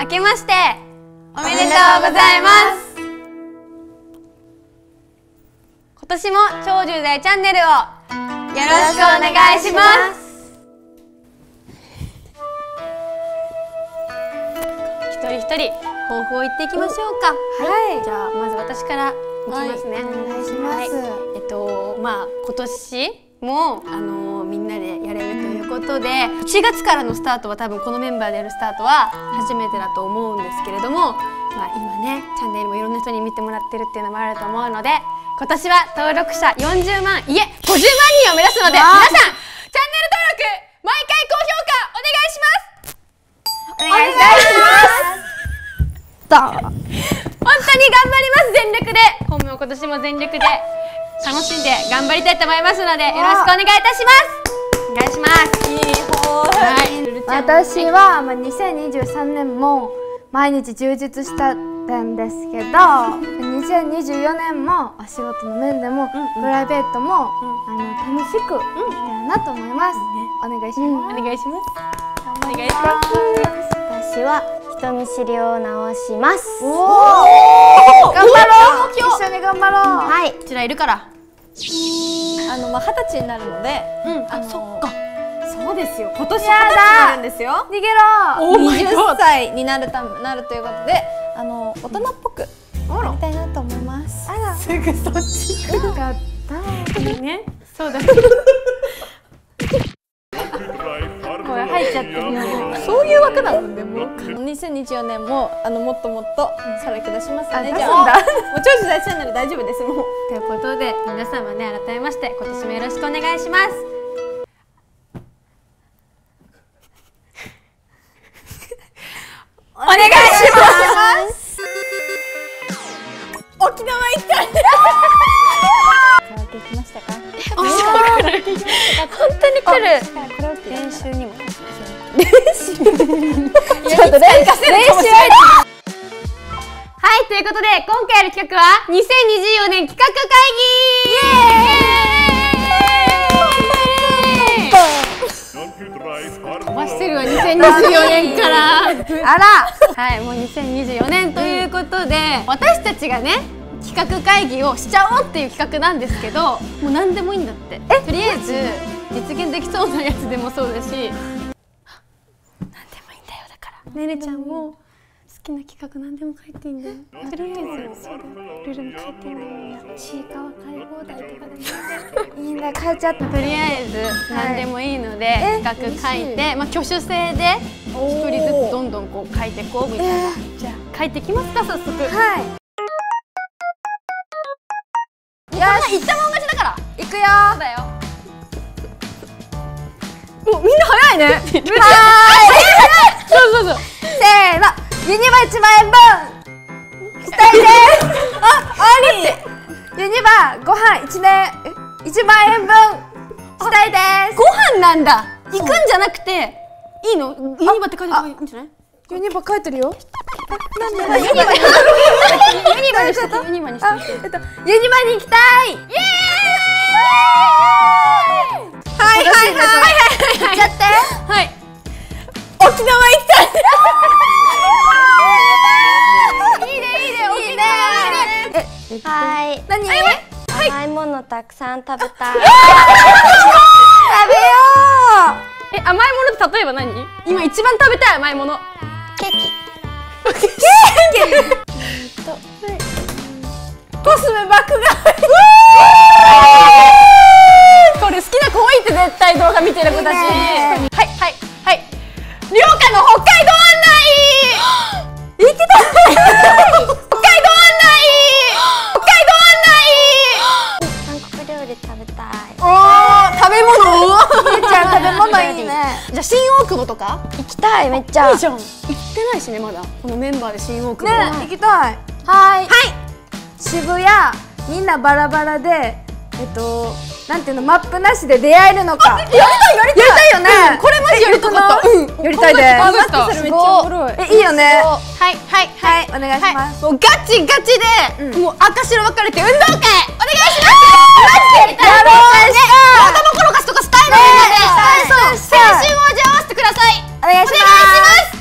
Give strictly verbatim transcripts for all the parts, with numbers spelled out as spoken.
明けましておめでとうございます。今年も超じゅう代チャンネルをよろしくお願いします。一人一人抱負を言っていきましょうか。はい、じゃあまず私からいきますね。お願いします。えっとまあ今年もあのー、みんなでやれるということで、いちがつからのスタートは多分このメンバーでやるスタートは初めてだと思うんですけれども、まあ、今ねチャンネルもいろんな人に見てもらってるっていうのもあると思うので、今年は登録者よんじゅうまんいえごじゅうまん人を目指すので、皆さんチャンネル登録毎回高評価お願いします。お願いします。本当に頑張ります。全力で本も今年も全力で楽しんで頑張りたいと思いますので、よろしくお願いいたします。お願いします。いい方法。私はまあにせんにじゅうさんねんも毎日充実したんですけど、にせんにじゅうよねんもお仕事の面でもプライベートもあの楽しくできたらなと思います。お願いします。お願いします。お願いします。私は人見知りを直します。頑張ろう。一緒に頑張ろう。はい。こちらいるから。あのまあ二十歳になるので、あそっか。そうですよ。今年は二十歳になるんですよ。逃げろ。にじゅっさいになるためなるということで、あの大人っぽくなりたいなと思います。あら。すぐそっち。よかった。いいね。そうだね。これ入っちゃってるよ。そういう枠なのでもうにせんにじゅうよねんもあのもっともっとさらけ出しますね。じゃあもう超時代チャンネル大丈夫ですもう。ということで皆様ね、改めまして今年もよろしくお願いします。お願いします。沖縄行った。変わってきましたか？本当に来る。練習にも。練習。ちょっと練習。練習。はい、ということで今回の企画はにせんにじゅうよねん企画会議。飛ばしてるわにせんにじゅうよねんから。あら。はい、もうにせんにじゅうよねんということで、私たちがね企画会議をしちゃおうっていう企画なんですけど、もう何でもいいんだって。とりあえず実現できそうなやつでもそうだし。ねねちゃんも好きな企画何でも書いていいんだよ。とりあえずルールも書いていいんだよ。ちいかわ買い放題とかでもいいんだよ。書いちゃった。とりあえず何でもいいので企画書いて、まあ挙手制で一人ずつどんどんこう書いてこうみたいな。じゃあ書いてきますか早速。はい。よし。行ったもん勝ちだから。行くよ。だよ。お、みんな早いね。はーい。そうそうそう。せーの、ユニバいちまんえんぶん期待です。あ、あり。ユニバご飯一年一万円分期待です。ご飯なんだ。行くんじゃなくていいの？ユニバって書いてるいいんじゃない？ユニバ書いてるよ。なんで？ユニバに。ユニバにした。ユニバにした。えっとユニバに行きたい。イエーイ。はいはいはいはいはい。行っちゃって。はい。沖縄行きたい。いいねいいね沖縄。え、はい。何？甘いものたくさん食べたい。食べよう。え、甘いものって例えば何？今一番食べたい甘いもの。ケーキ。ケーキ。と、コスメ爆買い。これ好きな子多いって絶対動画見てる子たち。はいはいはい。りょうかの北海道案内行きたい。北海道案内北海道案内。韓国料理食べたい。おー、食べ物めっちゃ食べ物いいね。じゃあ新大久保とか行きたい。めっちゃいいじゃん。行ってないしねまだこのメンバーで新大久保ね。行きたい。はいはい。渋谷みんなバラバラでえっとなんていうのマップなしで出会えるのか。やりたいやりたいよね。これマジやりたかった。やりたいです。めっちゃおもろい。えいいよね。はいはいはいお願いします。もうガチガチでもう赤白分かれて運動会お願いします。マジでやりたい。やろうね。頭転がすとかスタイルで。そうそう。青春をじゃあ合わせてください。お願いしま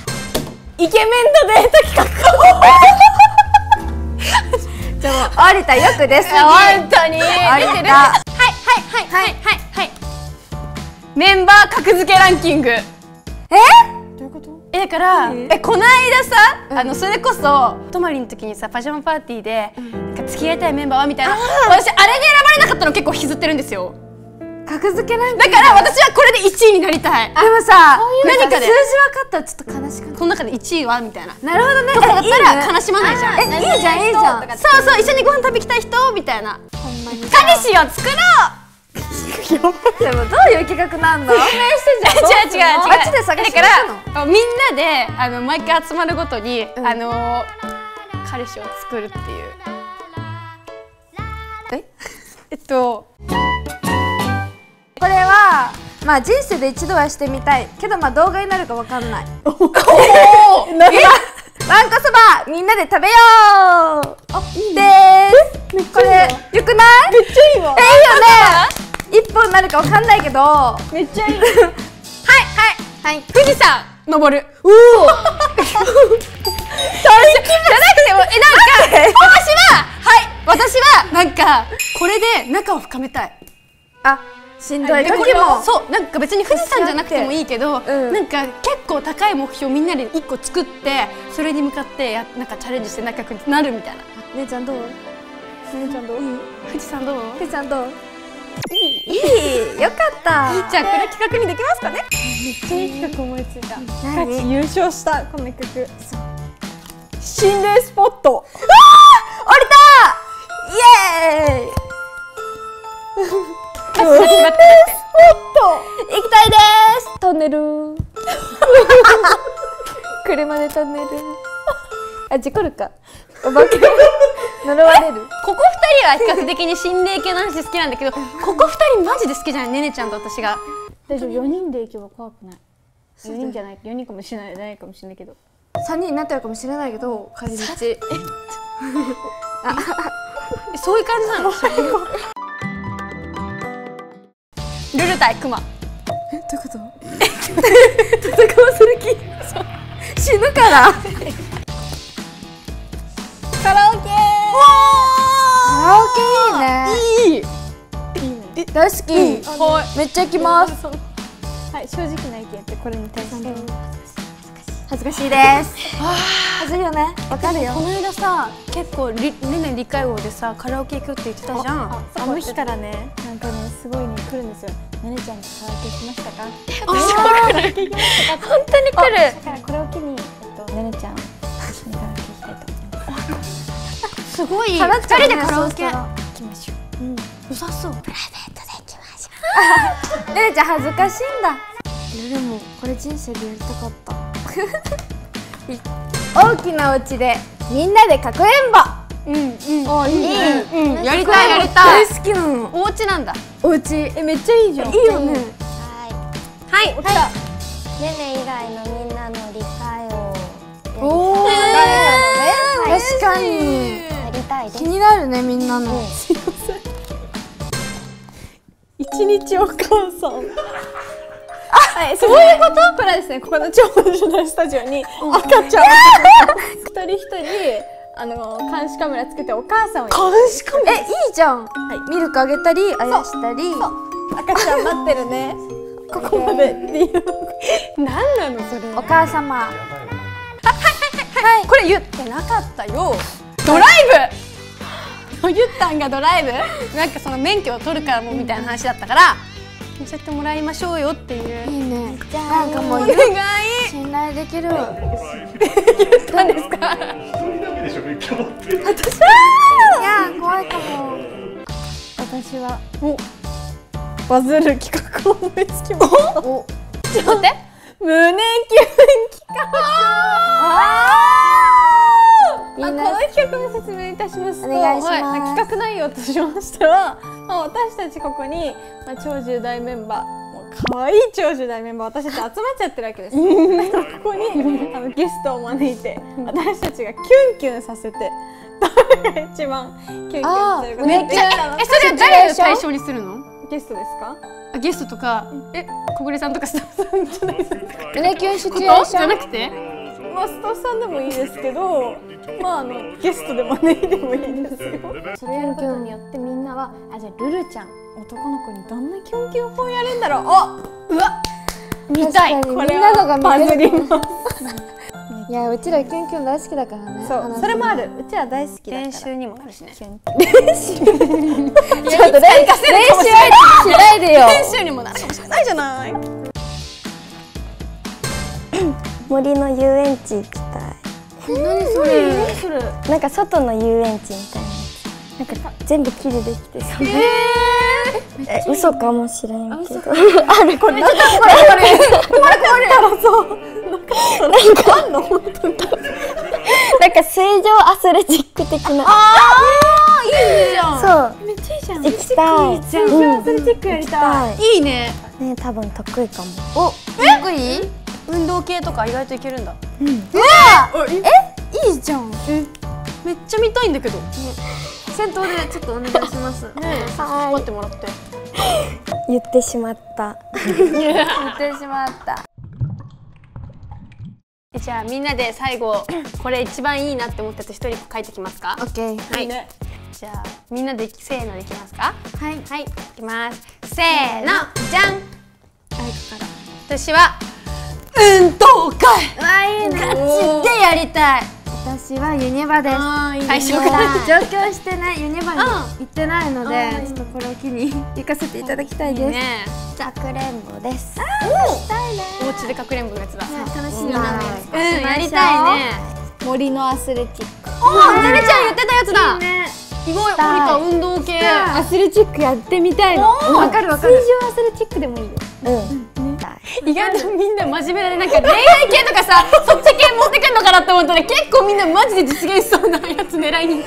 す。イケメンとデート企画。じゃあ、有田よくです。本当に。有田。はいはいはいはいはい。メンバー格付けランキング。え？どういうこと？え、だから、え、この間さ、あの、それこそ、泊まりの時にさ、パジャマパーティーで。付き合いたいメンバーはみたいな、私あれで選ばれなかったの結構引きずってるんですよ。格付けランキングだから私はこれでいちいになりたい。でもさ、何かで数字分かったらちょっと悲しくない？この中でいちいはみたいな。なるほどね。とかだったら悲しまないじゃん。え、いいじゃんいいじゃん。そうそう、一緒にご飯食べきたい人みたいな。ほんまに彼氏を作ろう。でもどういう企画なんだ？説明してんじゃん。違う違う違う。あっちで探してるの？みんなであの毎回集まるごとにあの彼氏を作るっていう。ええっとこれはまあ人生で一度はしてみたいけど、まあ動画になるかわかんない。おおなるわんこそばみんなで食べようです。これ良くない？めっちゃいいわ。え、いいよね。一本になるかわかんないけどめっちゃいい。はいはいはい。富士山登る。おお最近じゃなくても、え、なんか私ははい私はなんかこれで仲を深めたい。あ、しんどい時もそうなんか別に富士山じゃなくてもいいけど、なんか結構高い目標みんなで一個作ってそれに向かってやなんかチャレンジして仲良くなるみたいな。姉ちゃんどう？姉ちゃんどう？富士山どう？富士山どう？いいよかった。じゃあこれ企画にできますかね？めっちゃいい企画思いついた。何？優勝したこの曲。心霊スポット。あ、降りた。イエーイ。心霊スポット。行きたいです。トンネル。車でトンネル。あ、事故るか。お化け。呪われる。ここ二人は比較的に心霊系の話好きなんだけど、ここ二人マジで好きじゃない？ねねちゃんと私が。大丈夫。四人で行けば怖くない。四人じゃない。四人かもしれない。ないかもしれないけど。三人になってるかもしれないけど、帰り道。そういう感じなの。ルル対クマ。え、どういうこと？戦わせる気。死ぬから。カラオケ。カラオケいいね。いい。大好き。めっちゃ行きます。はい、正直な意見ってこれに対して。恥ずかしいです。恥ずいよね。わかるよ。この間さ、結構りねね理解王でさ、カラオケ行くって言ってたじゃん。あの日からね、なんかね、すごいね来るんですよ。ねねちゃんとカラオケ行きましたか？あ、来る。本当に来る。だからこれを機にえっとねねちゃん一緒にカラオケ行きたいと思います。すごい。二人でカラオケ行きましょう。うん。良さそう。プライベートで行きましょう。ねねちゃん恥ずかしいんだ。でもこれ人生でやりたかった。大きなお家でみんなでかくれんぼ。うんうん。あ、いいね。やりたいやりたい。大好きなの。お家なんだ。お家、え、めっちゃいいじゃん。いいよね。はいはい。おった。ねね以外のみんなの理解を。おお。確かに。やりたいです。気になるねみんなの。すいません。一日お母さん。はい、そういうことプラですね、ここの超オリジナルスタジオに赤ちゃん一人一人あの監視カメラつけてお母さんを監視カメラえ、いいじゃん。ミルクあげたりあやしたり。赤ちゃん待ってるね。ここまでっていう何なのそれ。お母様。はいはいはい。これ言ってなかったよ。ドライブ。ゆったんがドライブなんかその免許を取るからもみたいな話だったから見せてもらいましょうよっていう。いいね。なんかもう意外信頼できる。言ったんですか？私はいや怖いかも。私はおバズる企画思いつきました。おちょっと待って。胸キュン企画。この企画の説明いたしますと、企画内容としましては、まあ、私たちここに、まあ、超じゅう代メンバー、もう可愛い超じゅう代メンバー私たち集まっちゃってるわけです。ここにあのゲストを招いて私たちがキュンキュンさせて誰が一番キュンキュンするかめっちゃえそれは誰を対象にするの？ゲストですか？あゲストとかえ小暮さんとかスタッフさんじゃないですか？胸キュンシチュエーションじゃなくて。まあスタッフさんでもいいですけど、まああのゲストで招いてもいいですよ。それやることによってみんなは、あ、じゃあルルちゃん男の子にどんなキュンキュン法やるんだろう。あ、うわ、見たい。これはバズります。いや、うちらキュンキュン大好きだからね。そう、それもある。うちら大好きだから。練習にもなるしね。練習。ちょっと練習しないでよ。練習にもなるかもしれないじゃない。森の遊園地行きたい。何それ？何それ？なんか外の遊園地みたいな。なんか全部木でできてそう。え、嘘かもしれんけど。あれこれなんかこれこれこれだろそう。なんかあんの本当になんか水上アスレチック的な。ああ、いいじゃん。そう、めっちゃいいじゃん。行きたい。水上アスレチックやりたい。いいね。ね、多分得意かも。お、得意？運動系とか意外といけるんだ。うん。うわ、え、いいじゃん。めっちゃ見たいんだけど。先頭でちょっとお願いします。ね、引っ張ってもらって。言ってしまった。言ってしまった。じゃあみんなで最後これ一番いいなって思ったやつ一人書いてきますか。オッケー。はい。じゃあみんなでせーのできますか。はい。はい。いきます。せーのじゃん。はい。私は運動会。ああいいね。ガチでやりたい。私はユニバです。最初から上京してねユニバに行ってないのでちょっとこれを機に行かせていただきたいです。かくれんぼです。お家でかくれんぼのやつだ。楽しいな。うん、やりたいね。森のアスレチック。おお、ねねちゃん言ってたやつだ。すごい、森か運動系。アスレチックやってみたいの。わかるわかる。水上アスレチックでもいいよ。うん。意外とみんな真面目だね。なんか恋愛系とかさ、そっち系持ってくんのかなって思ったら結構みんなマジで実現しそうなやつ狙いに。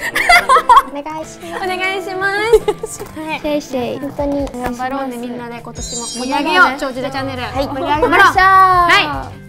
お願いします。お願いします。はい。せいせい。本当に頑張ろうねみんなで今年も盛り上げよう。長寿でチャンネル。はい。盛り上げましょう。はい。